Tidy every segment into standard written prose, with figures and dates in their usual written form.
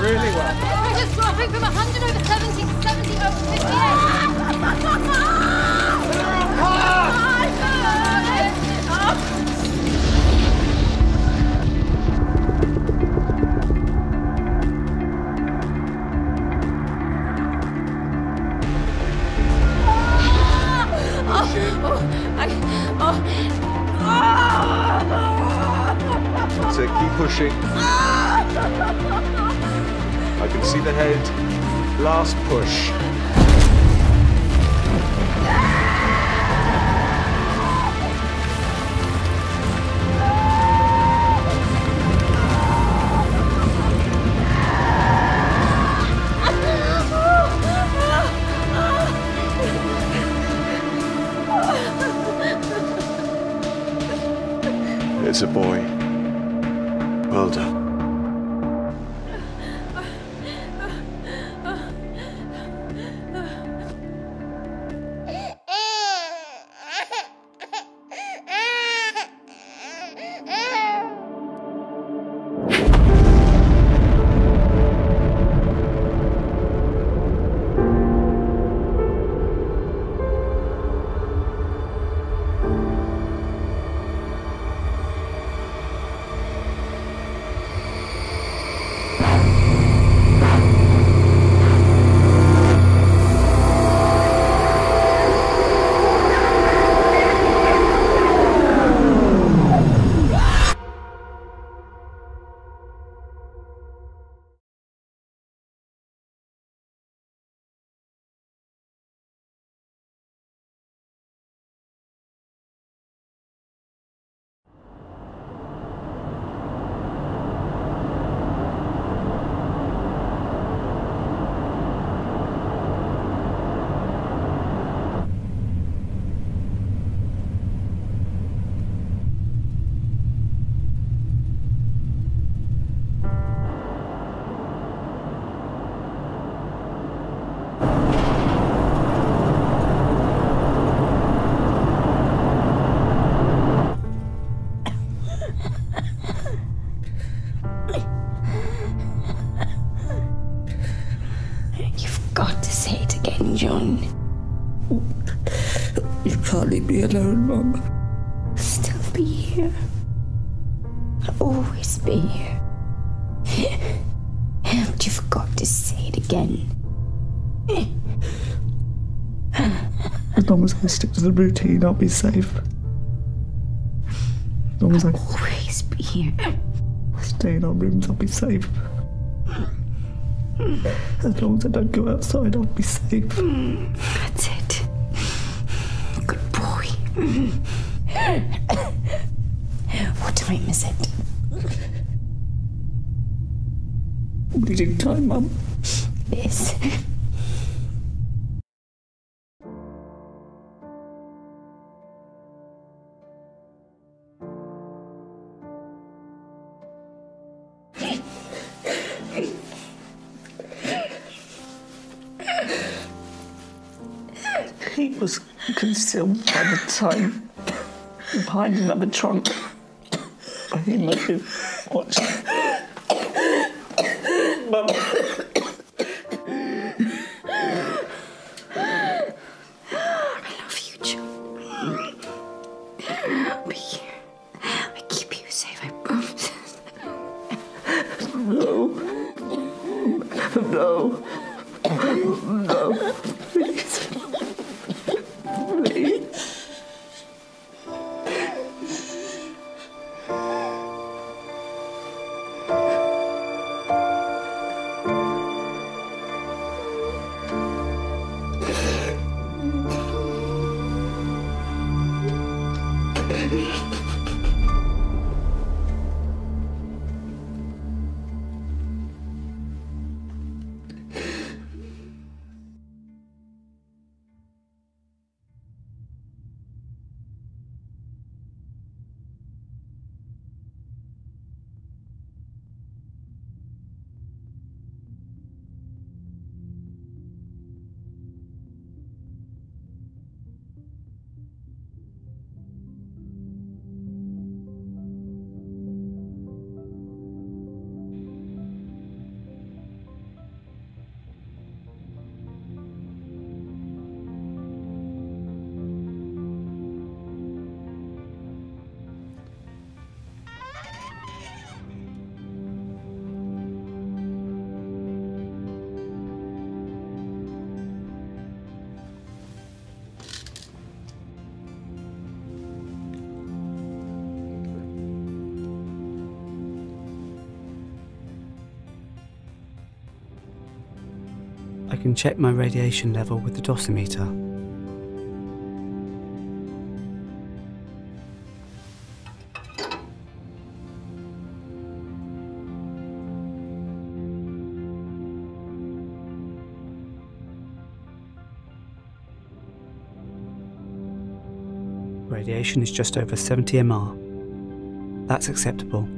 really well. We're just dropping from 100 over 70 to 70 over 58. That's it, keep pushing. I can see the head. Last push. It's a boy. Well done. Be alone, Mum. Still be here. I'll always be here. Haven't you forgot to say it again? As long as I stick to the routine, I'll be safe. As long as I'll always be here. Stay in our rooms, I'll be safe. As long as I don't go outside, I'll be safe. That's it. What time is it? Reading time, Mum. Yes. He was concealed by the time behind another trunk. He must be watching. Mum. I love you, George. I'll be here. I keep you safe, I promise. No. No. No. Please. I can check my radiation level with the dosimeter. Radiation is just over 70 mR. That's acceptable.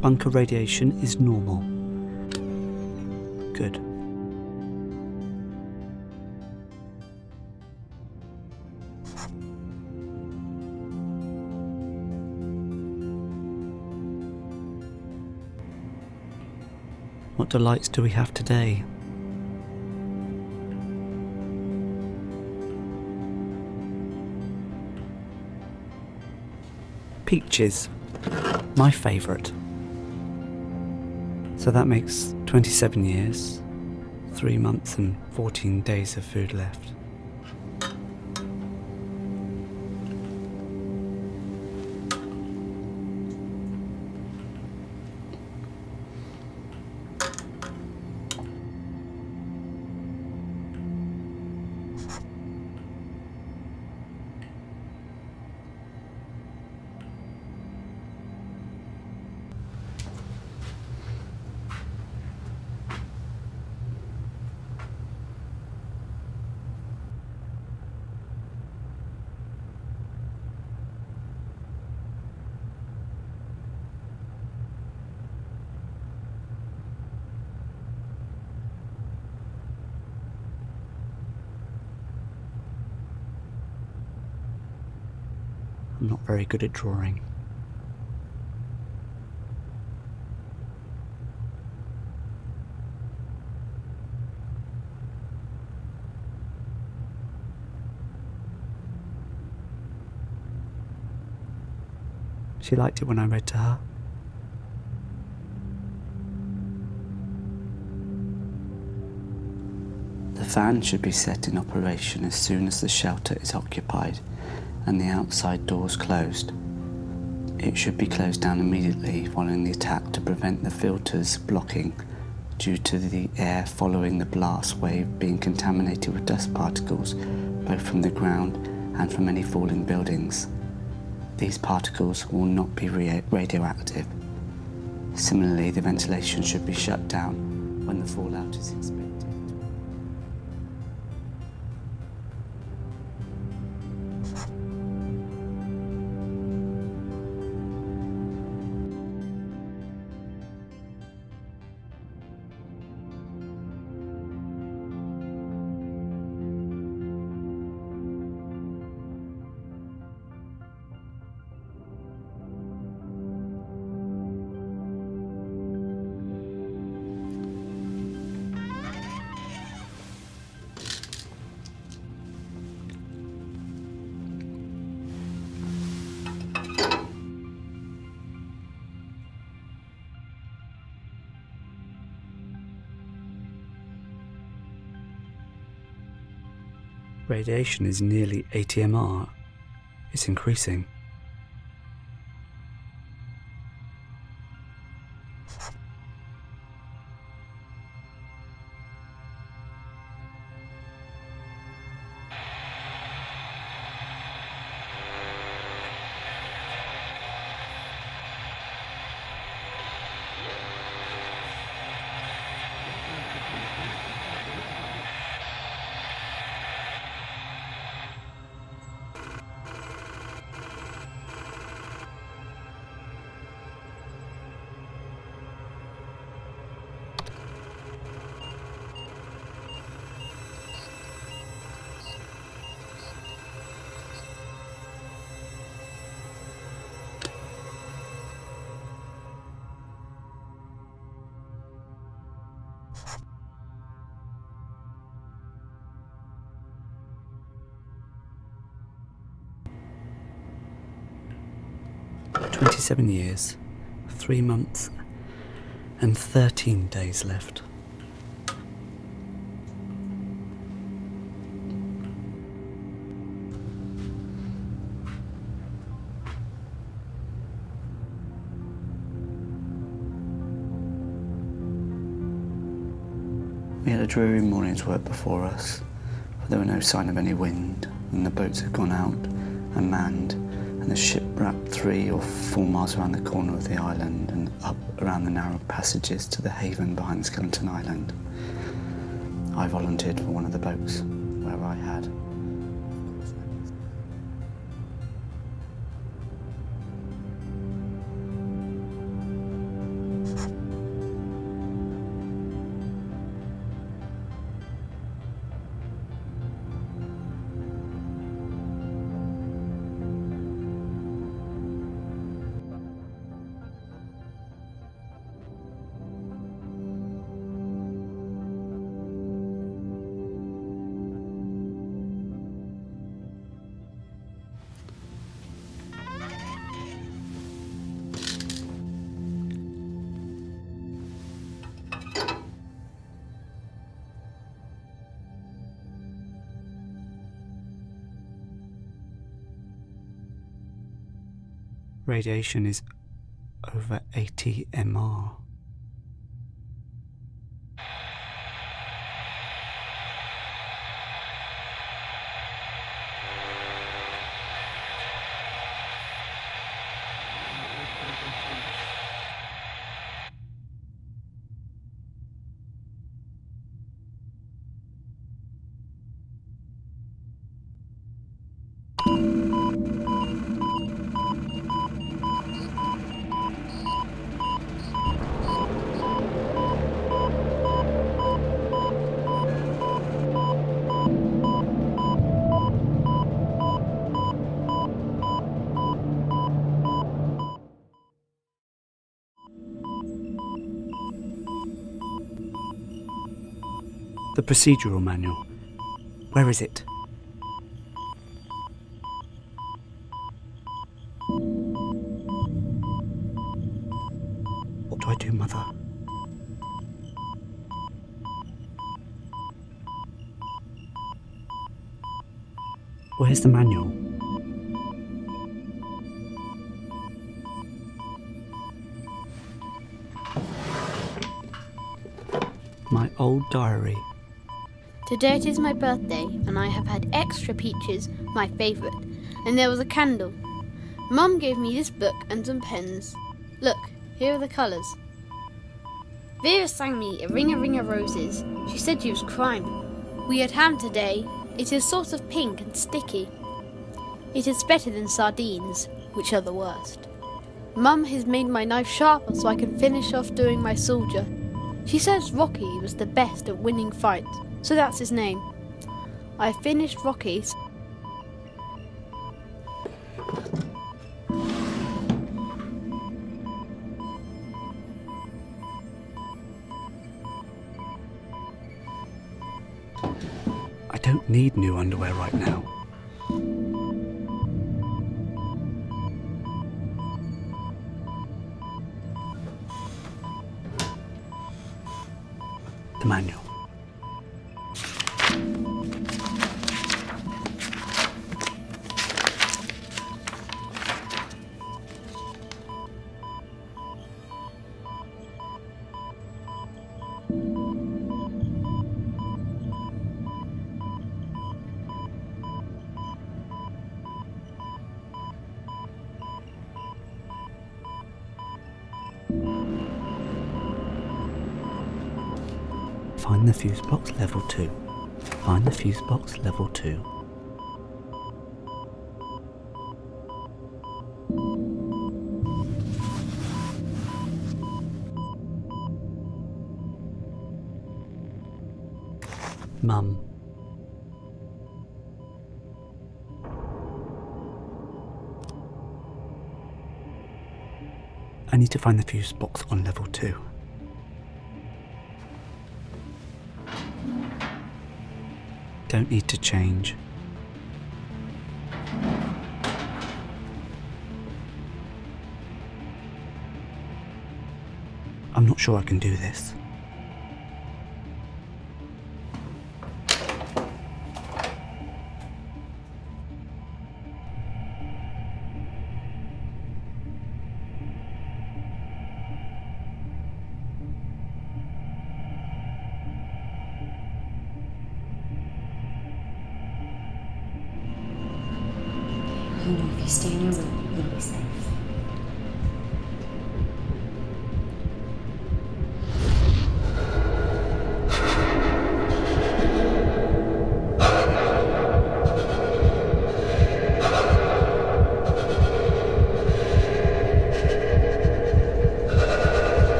Bunker radiation is normal. Good. What delights do we have today? Peaches. My favourite. So that makes 27 years, 3 months and 14 days of food left. I'm not very good at drawing. She liked it when I read to her. The fan should be set in operation as soon as the shelter is occupied and the outside doors closed. It should be closed down immediately following the attack to prevent the filters blocking due to the air following the blast wave being contaminated with dust particles, both from the ground and from any falling buildings. These particles will not be radioactive. Similarly, the ventilation should be shut down when the fallout is expected. Radiation is nearly 80 mR. It's increasing. Seven years, 3 months, and 13 days left. We had a dreary morning's work before us, for there were no sign of any wind, and the boats had gone out and manned, and the ship wrapped 3 or 4 miles around the corner of the island and up around the narrow passages to the haven behind the Skeleton Island. I volunteered for one of the boats, wherever I had. Radiation is over 80 mR. The procedural manual. Where is it? What do I do, Mother? Where's the manual? My old diary. Today it is my birthday, and I have had extra peaches, my favourite, and there was a candle. Mum gave me this book and some pens. Look, here are the colours. Vera sang me A Ring a Ring of Roses. She said she was crying. We had ham today. It is sort of pink and sticky. It is better than sardines, which are the worst. Mum has made my knife sharper so I can finish off doing my soldier. She says Rocky was the best at winning fights. So that's his name. I finished Rocky's. I don't need new underwear right now. The manual. Find the fuse box level 2. Find the fuse box level 2. Mum. I need to find the fuse box on level 2. Don't need to change. I'm not sure I can do this.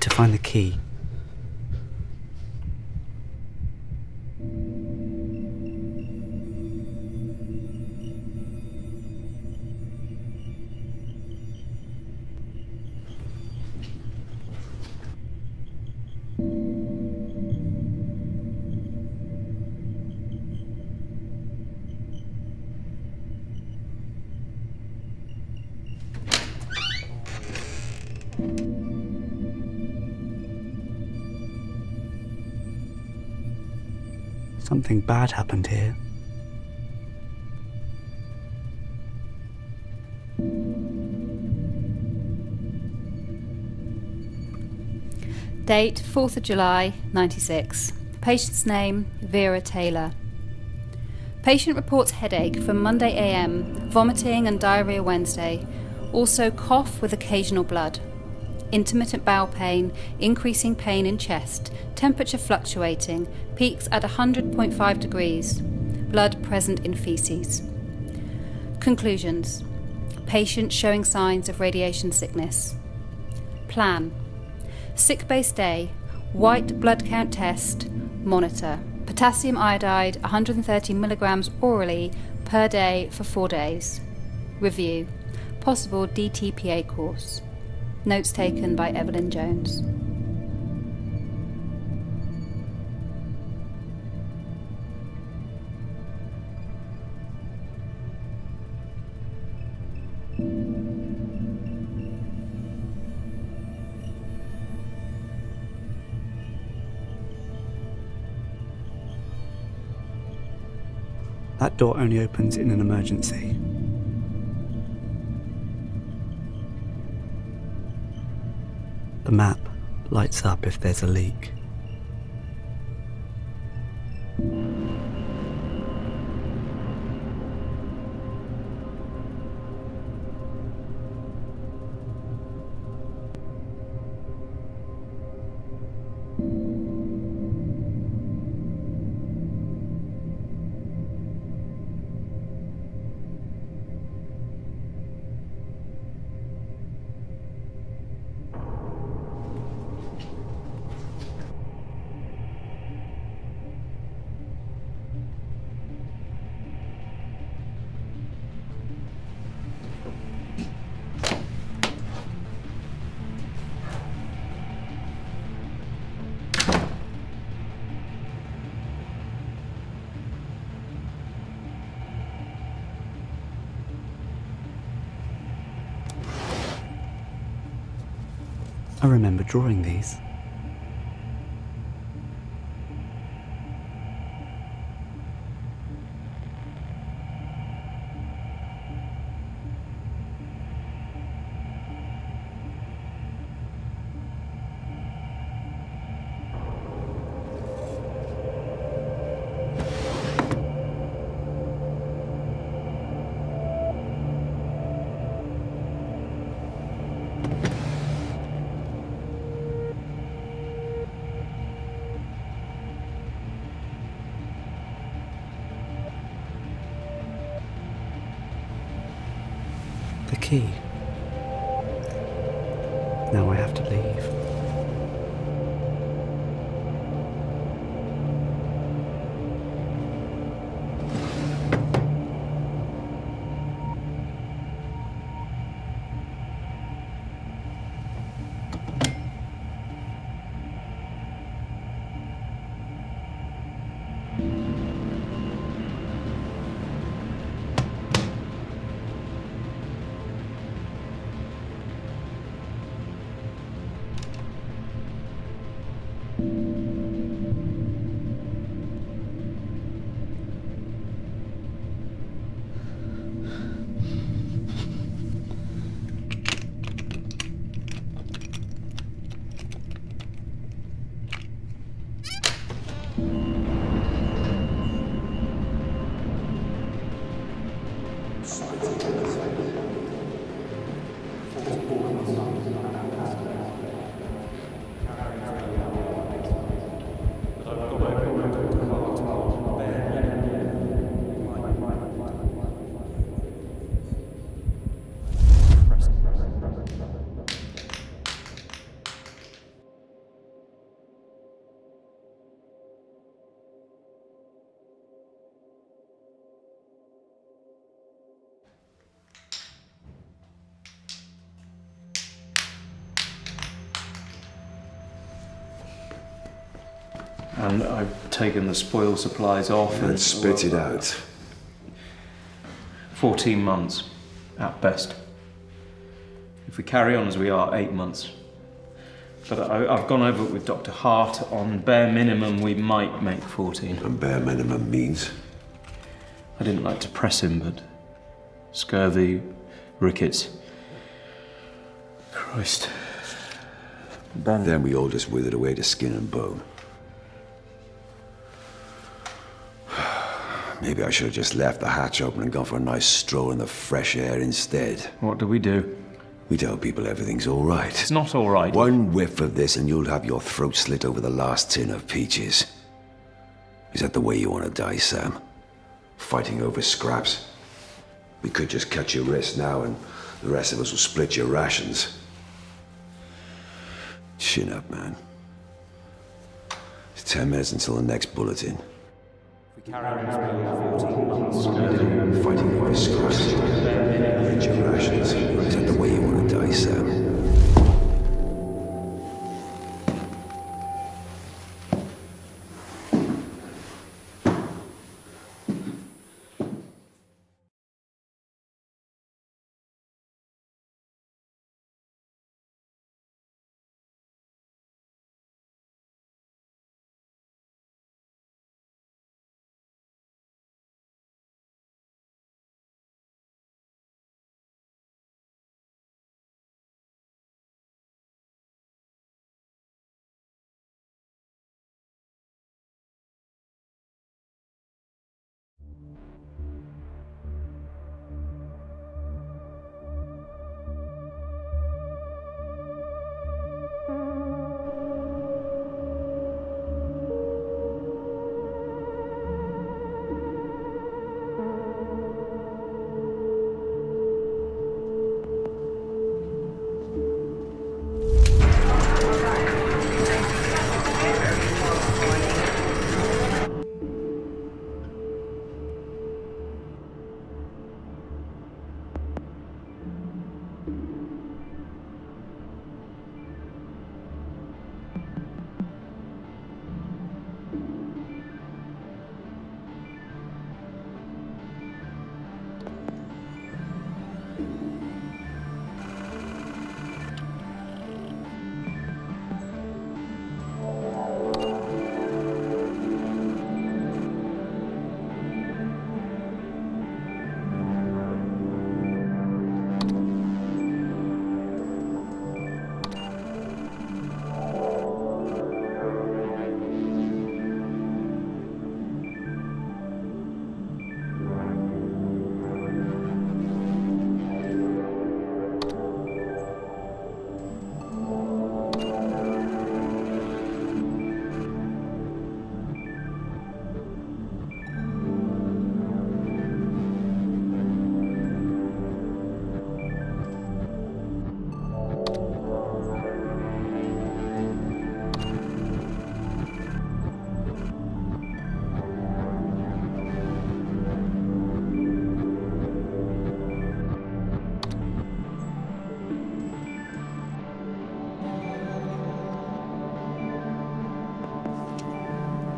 To find the key. Something bad happened here. Date 4th of July, 96. Patient's name, Vera Taylor. Patient reports headache from Monday AM, vomiting and diarrhea Wednesday. Also cough with occasional blood. Intermittent bowel pain, increasing pain in chest, temperature fluctuating, peaks at 100.5 degrees, blood present in feces. Conclusions. Patient showing signs of radiation sickness. Plan. Sick-bay stay, white blood count test, monitor. Potassium iodide 130 milligrams orally per day for 4 days. Review. Possible DTPA course. Notes taken by Evelyn Jones. That door only opens in an emergency. The map lights up if there's a leak. I remember drawing these. key. Now I have to leave. And I've taken the spoil supplies off and spit it out. 14 months, at best. If we carry on as we are, 8 months. But I've gone over it with Dr. Hart. On bare minimum, we might make 14. And bare minimum means? I didn't like to press him, but scurvy, rickets. Christ. Then we all just withered away to skin and bone. Maybe I should have just left the hatch open and gone for a nice stroll in the fresh air instead. What do we do? We tell people everything's all right. It's not all right. One whiff of this and you'll have your throat slit over the last tin of peaches. Is that the way you want to die, Sam? Fighting over scraps? We could just cut your wrist now and the rest of us will split your rations. Chin up, man. It's 10 minutes until the next bulletin. Fighting over scraps, richer rations. Is that the way you want to die, Sam?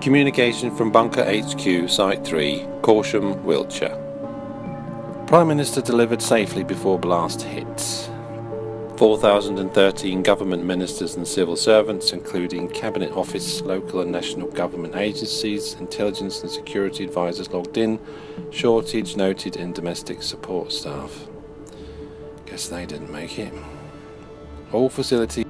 Communication from Bunker HQ, Site 3, Corsham, Wiltshire. Prime Minister delivered safely before blast hits. 4,013 government ministers and civil servants, including Cabinet Office, local and national government agencies, intelligence and security advisors logged in, shortage noted in domestic support staff. Guess they didn't make it. All facilities.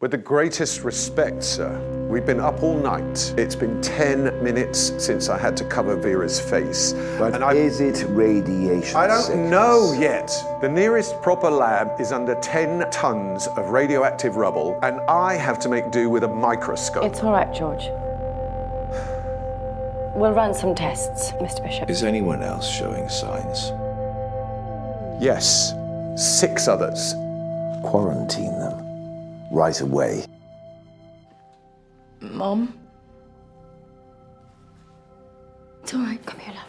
With the greatest respect, sir, we've been up all night. It's been 10 minutes since I had to cover Vera's face. But and is it radiation sickness? I don't know yet. The nearest proper lab is under 10 tons of radioactive rubble, and I have to make do with a microscope. It's all right, George. We'll run some tests, Mr Bishop. Is anyone else showing signs? Yes, 6 others. Quarantine them. Right away. Mom? It's all right, Camilla.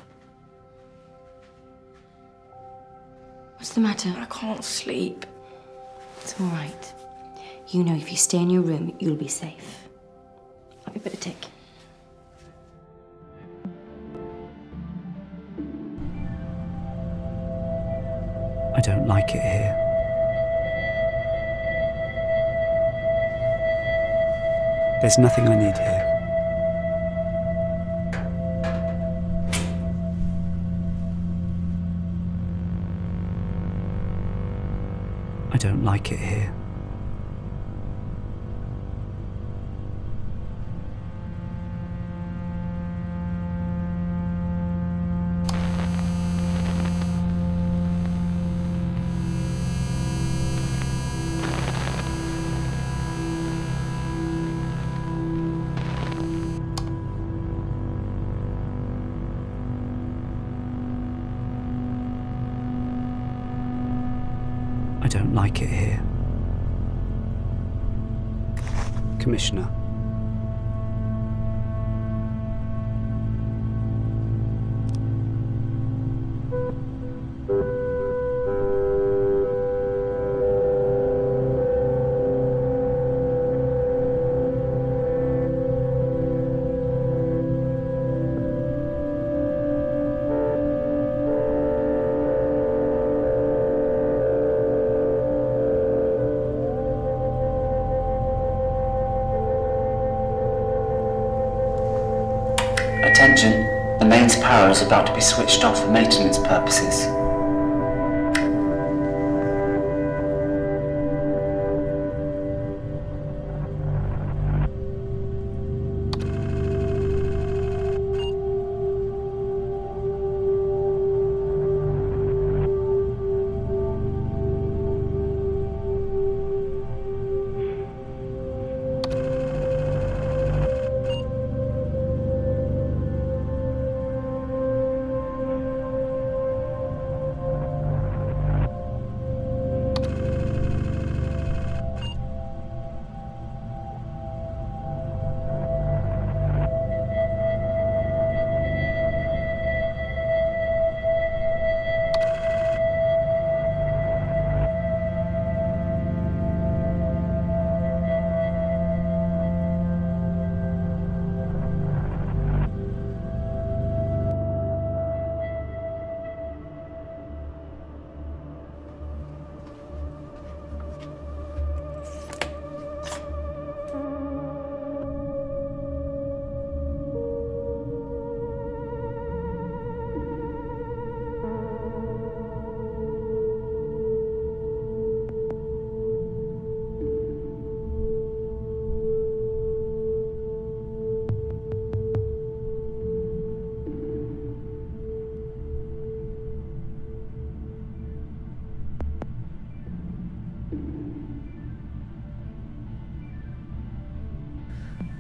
What's the matter? I can't sleep. It's all right. You know if you stay in your room, you'll be safe. I'll be better take. I don't like it here. There's nothing I need here. I don't like it here. I don't like it here. Commissioner. Attention, the mains power is about to be switched off for maintenance purposes.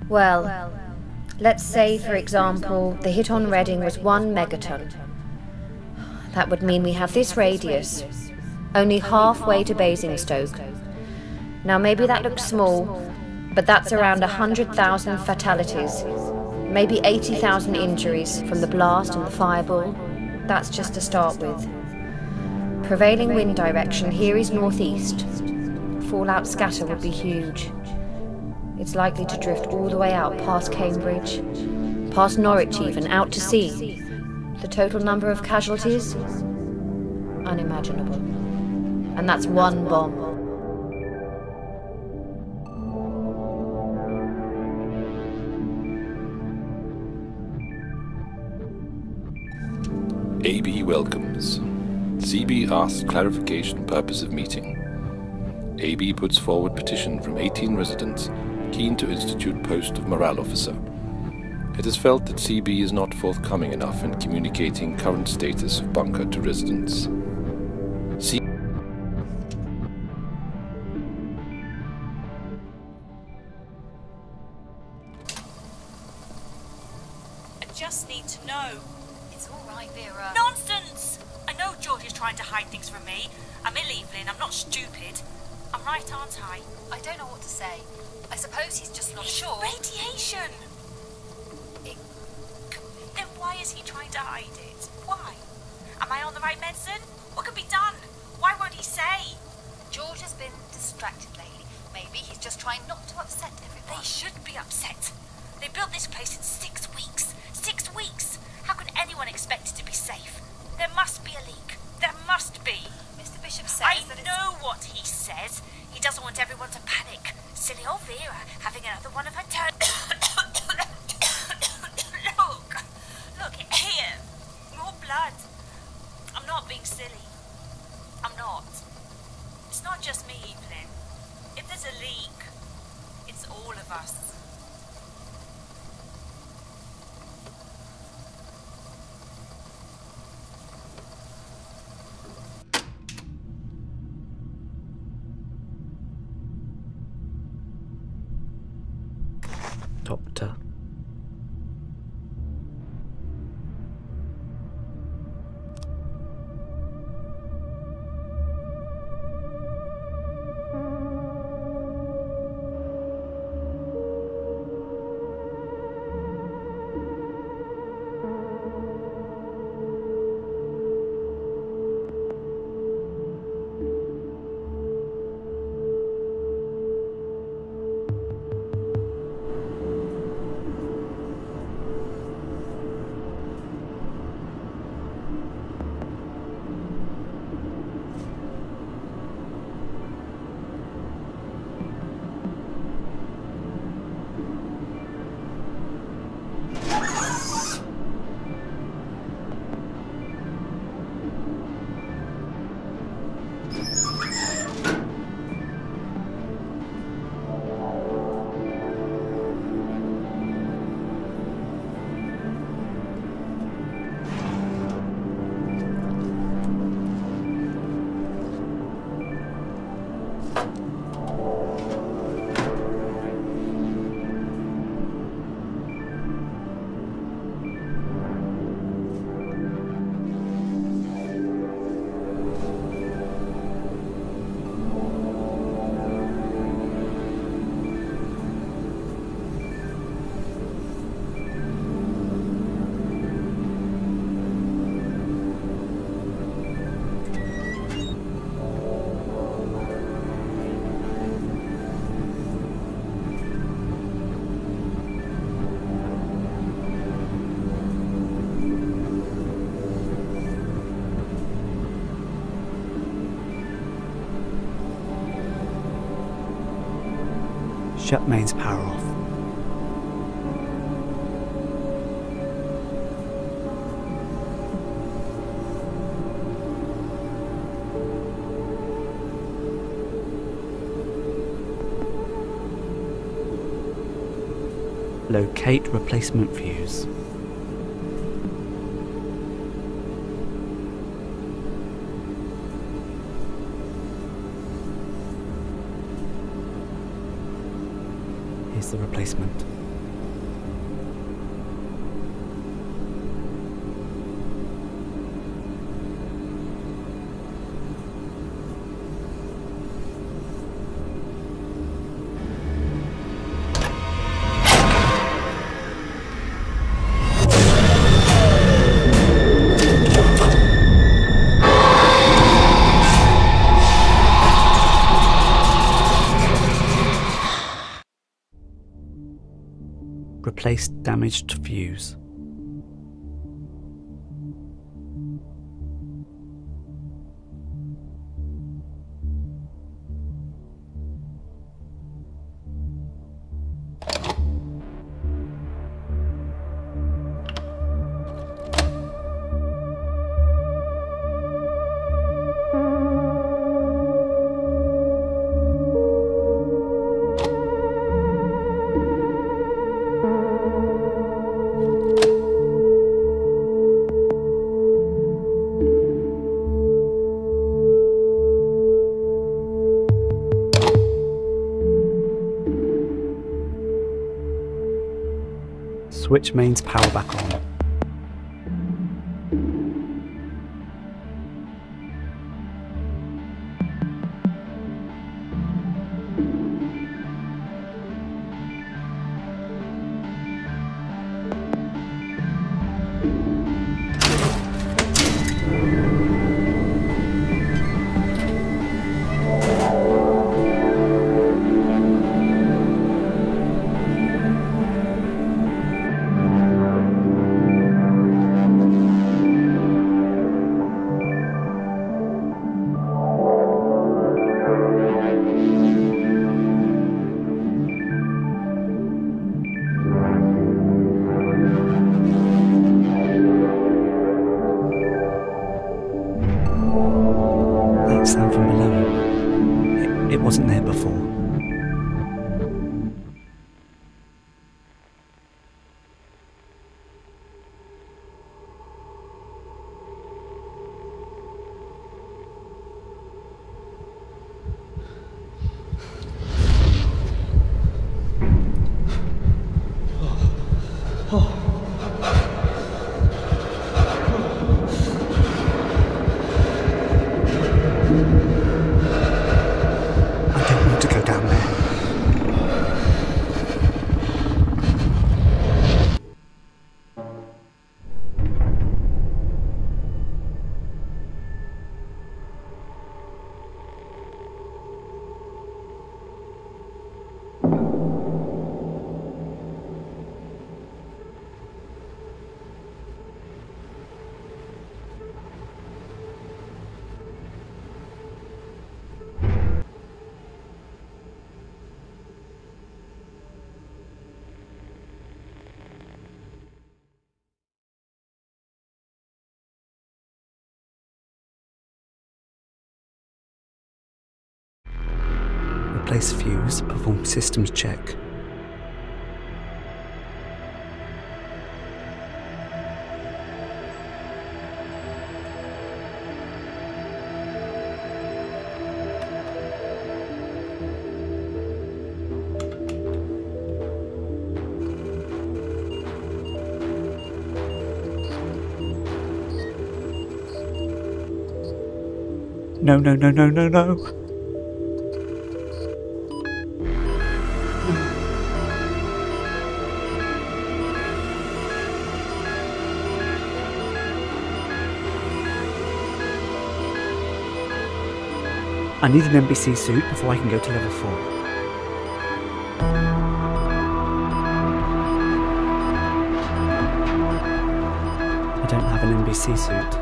Well, let's say, for example, the hit on Reading was 1 megaton. That would mean we have this radius, only halfway to Basingstoke. Now maybe that looks small, but that's around 100,000 fatalities, maybe 80,000 injuries from the blast and the fireball. That's just to start with. Prevailing wind direction here is northeast. Fallout scatter would be huge. It's likely to drift all the way out past Cambridge, past Norwich even, out to sea. The total number of casualties? Unimaginable. And that's one bomb. AB welcomes. CB asks clarification purpose of meeting. AB puts forward petition from 18 residents keen to institute post of morale officer. It is felt that CB is not forthcoming enough in communicating current status of bunker to residents. Doctor. Shut mains power off. Locate replacement fuse. The replacement. replaced damaged fuse. Switch mains power back on. Replace fuse, perform systems check. No. I need an NBC suit before I can go to level 4. I don't have an NBC suit.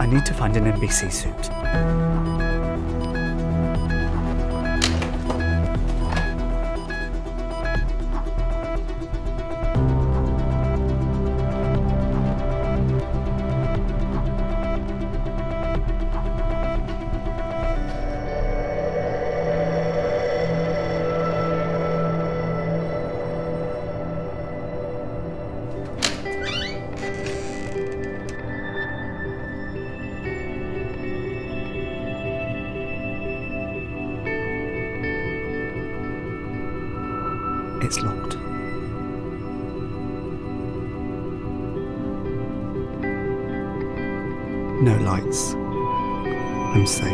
I need to find an NBC suit. It's locked. No lights. I'm safe.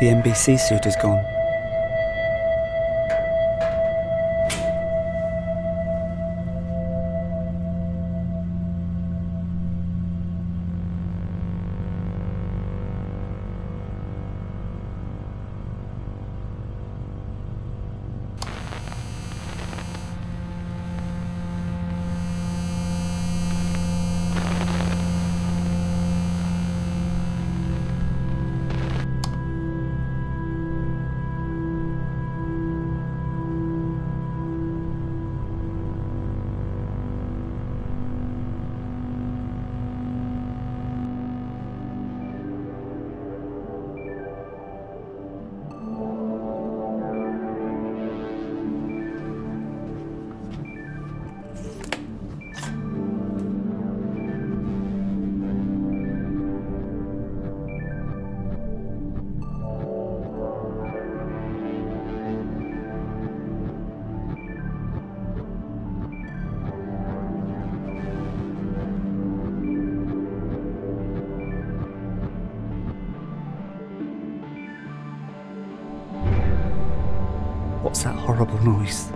The NBC suit is gone. What's that horrible noise?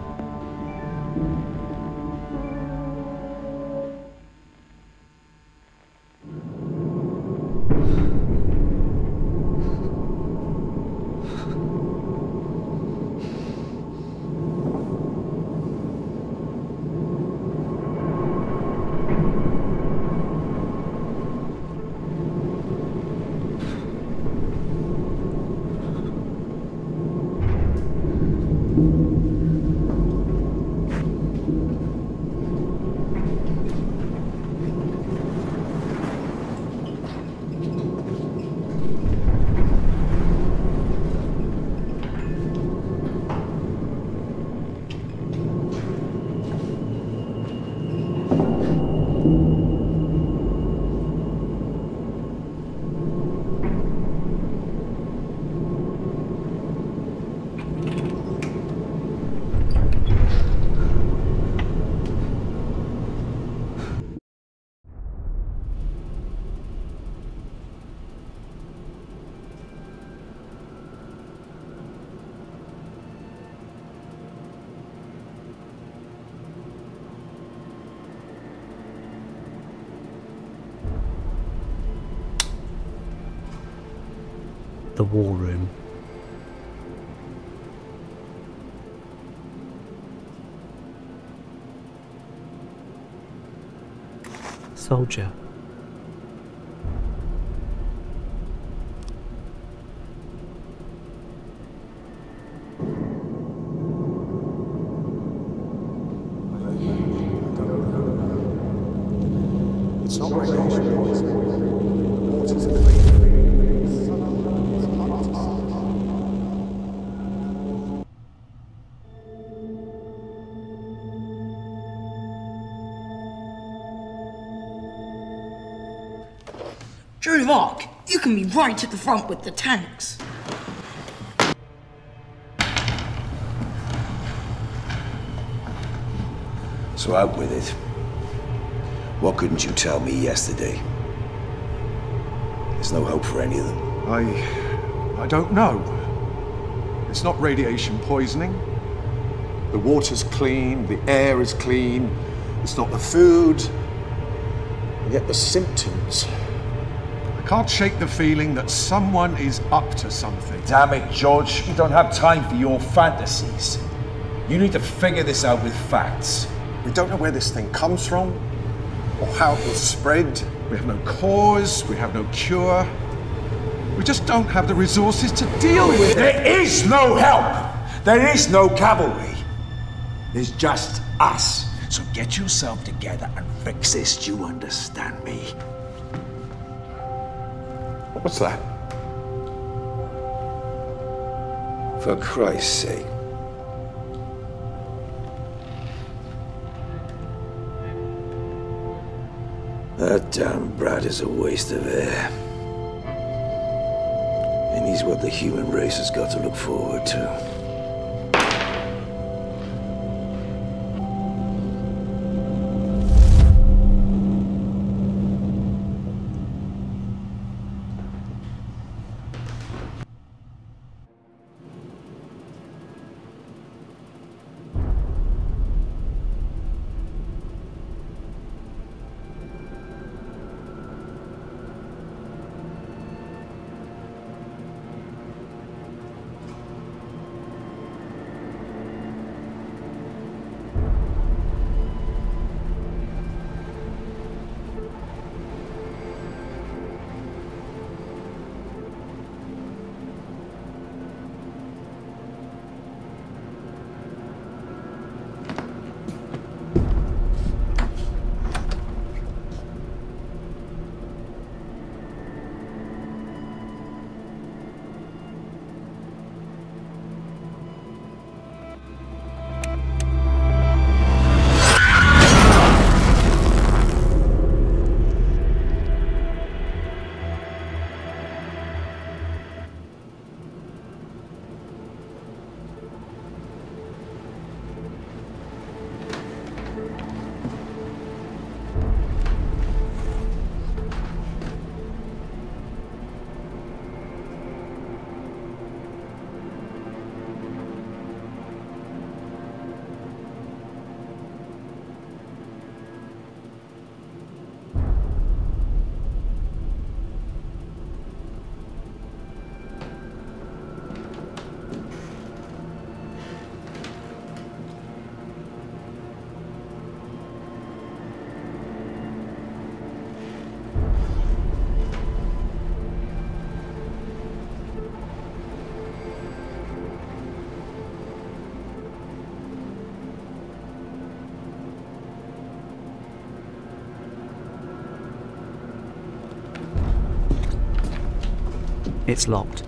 The war room. Soldier. It's not my fault. Drew Lark, you can be right at the front with the tanks. So out with it. What couldn't you tell me yesterday? There's no hope for any of them. I don't know. It's not radiation poisoning. The water's clean, the air is clean, it's not the food, and yet the symptoms. I can't shake the feeling that someone is up to something. Damn it, George, you don't have time for your fantasies. You need to figure this out with facts. We don't know where this thing comes from, or how it will spread. We have no cause, we have no cure. We just don't have the resources to deal with it. There is no help! There is no cavalry. There's just us. So get yourself together and fix this, do you understand me? What's that? For Christ's sake. That damn brat is a waste of air. And he's what the human race has got to look forward to. It's locked.